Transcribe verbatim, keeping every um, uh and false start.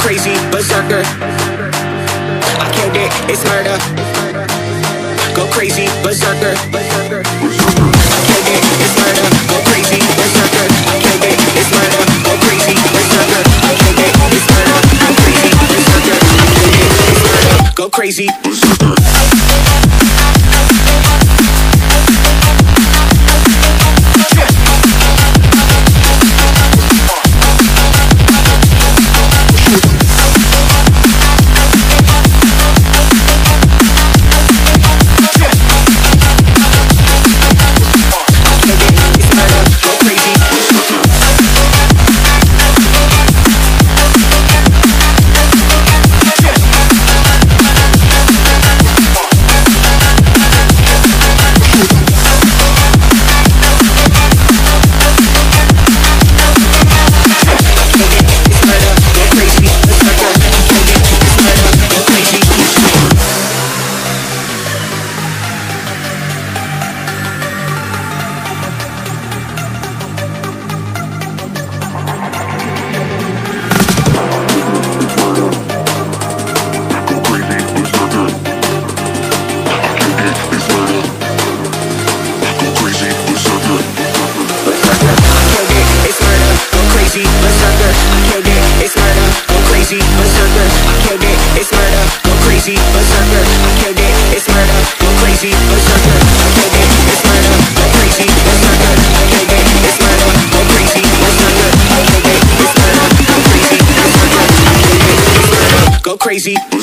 crazy berserker. I killed it, it's murder. Go crazy berserker. I killed it, it's murder. Go crazy berserker. I killed it, it's murder. Go crazy berserker. I killed it, it's murder. Go crazy berserker. I killed it, it's murder. Go crazy berserker. Crazy.